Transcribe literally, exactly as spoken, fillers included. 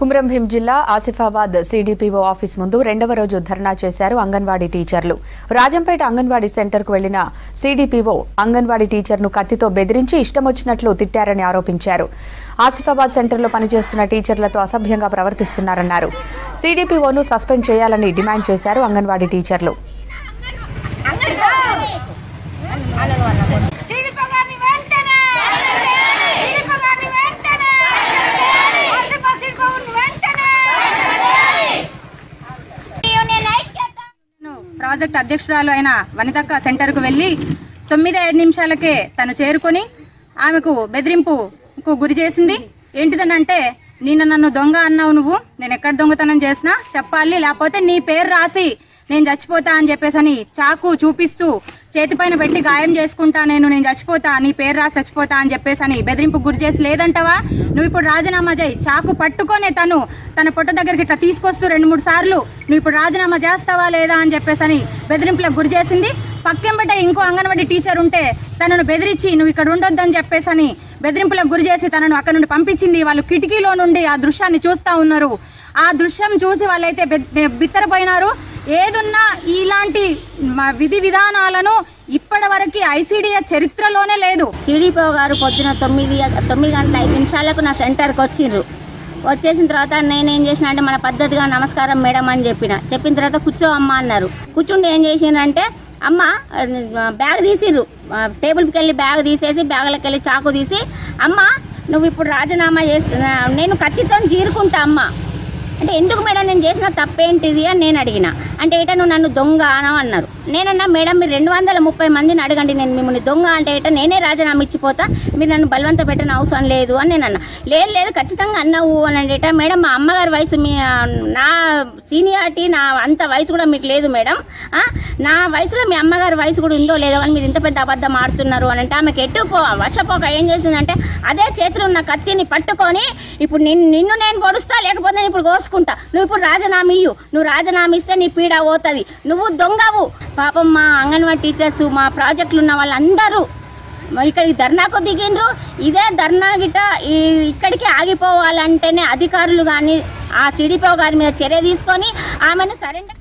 కుమ్రం భీం జిల్లా Asifabad CDPO office ముందు రెండవ రోజు ధర్నా చేశారు అంగన్వాడీ టీచర్లు. రాజంపేట అంగన్వాడీ సెంటర్కు వెళ్లిన సీడీపీఓ అంగన్వాడీ టీచర్ను కత్తితో బెదిరించి ఇష్టమొచ్చినట్లు తిట్టారని ఆరోపించారు. ఆసిఫాబాద్ సెంటర్లో పనిచేస్తున్న టీచర్లతో అసభ్యంగా ప్రవర్తిస్తున్నారన్నారు. సీడీపీఓను సస్పెండ్ చేయాలని డిమాండ్ చేశారు అంగన్వాడీ టీచర్లు. ప్రాజెక్ట్ అధ్యక్షురాలు అయిన వనితక్క సెంటర్కు వెళ్ళి తొమ్మిది ఐదు నిమిషాలకే తను చేరుకొని ఆమెకు బెదిరింపుకు గురి చేసింది. ఏంటిదనంటే, నిన్న నన్ను దొంగ అన్నావు, నువ్వు నేను ఎక్కడ దొంగతనం చేసినా చెప్పాలి, లేకపోతే నీ పేరు రాసి నేను చచ్చిపోతా అని చెప్పేసి చాకు చూపిస్తూ చేతిపైన పెట్టి గాయం చేసుకుంటా, నేను నేను చచ్చిపోతా, నీ పేరు రాసి చచ్చిపోతా అని చెప్పేసి బెదిరింపుకు గురి చేసి, లేదంటవా నువ్వు ఇప్పుడు రాజీనామా చేయి, చాకు పట్టుకొని తను తన పొట్ట దగ్గరికి ఇట్లా తీసుకొస్తూ రెండు మూడు సార్లు నువ్వు ఇప్పుడు రాజీనామా చేస్తావా లేదా అని చెప్పేసి బెదిరింపులకు గురి చేసింది. పక్కెంబట ఇంకో అంగన్వాడీ టీచర్ ఉంటే తనను బెదిరించి నువ్వు ఇక్కడ ఉండొద్దని చెప్పేసి బెదిరింపులకు గురి చేసి తనను అక్కడ నుండి పంపించింది. వాళ్ళు కిటికీలో నుండి ఆ దృశ్యాన్ని చూస్తూ ఉన్నారు. ఆ దృశ్యం చూసి వాళ్ళైతే బిత్తరపోయినారు. ఏదున్నా ఇలాంటి విధి విధానాలను ఇప్పటి వరకు ఐసీడీఎస్ చరిత్రలోనే లేదు. సీడీపో గారు పొద్దున తొమ్మిది తొమ్మిది గంటల ఐదు నిమిషాలకు నా సెంటర్కి వచ్చిండ్రు. వచ్చేసిన తర్వాత నేనేం చేసిన అంటే, మన పద్ధతిగా నమస్కారం మేడం అని చెప్పిన చెప్పిన తర్వాత కూర్చో అమ్మ అన్నారు. కూర్చుండి ఏం చేసిండ్రంటే, అమ్మ బ్యాగ్ తీసిర్రు, టేబుల్కి వెళ్ళి బ్యాగ్ తీసేసి బ్యాగ్లోకి వెళ్ళి చాకు తీసి, అమ్మ నువ్వు ఇప్పుడు రాజీనామా చేస్తున్నా, నేను కత్తితో తీరుకుంటా అమ్మ అంటే, ఎందుకు మేడం నేను చేసిన తప్పేంటిది అని నేను అడిగిన. అంటే ఏటా నువ్వు నన్ను దొంగ అనవు అన్నారు. నేనన్నా మేడం మీరు రెండు వందల ముప్పై మందిని అడగండి, నేను మిమ్మల్ని దొంగ అంటే ఏటా నేనే రాజీనామా ఇచ్చిపోతా, మీరు నన్ను బలవంత పెట్టిన అవసరం లేదు అని నేను అన్నా. లేదు లేదు ఖచ్చితంగా అన్నావు అని అంటేట, మేడం మా అమ్మగారి వయసు మీ నా సీనియారిటీ నా అంత వయసు కూడా మీకు లేదు మేడం, నా వయసులో మీ అమ్మగారి వయసు కూడా ఉందో లేదో అని మీరు ఇంత పెద్ద అబద్ధం ఆడుతున్నారు అని అంటే, ఆమెకు ఎటు పో వర్షపోక ఏం చేసిందంటే అదే చేతిలో ఉన్న కత్తిని పట్టుకొని, ఇప్పుడు నిన్ను నిన్ను నేను పొడుస్తా, లేకపోతే నేను ఇప్పుడు కోసుకుంటా, నువ్వు ఇప్పుడు రాజీనామా ఇయ్యు, నువ్వు రాజీనామా ఇస్తే నీ పీడ పోతుంది, నువ్వు దొంగవు. పాపం మా అంగన్వాడీ టీచర్స్ మా ప్రాజెక్టులు ఉన్న వాళ్ళందరూ ఇక్కడికి ధర్నాకు దిగిండ్రు. ఇదే ధర్నా గిట ఇక్కడికి ఆగిపోవాలంటేనే అధికారులు కానీ ఆ సీడీపీ గారి మీద చర్య తీసుకొని ఆమెను సరెండర్